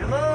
Hello.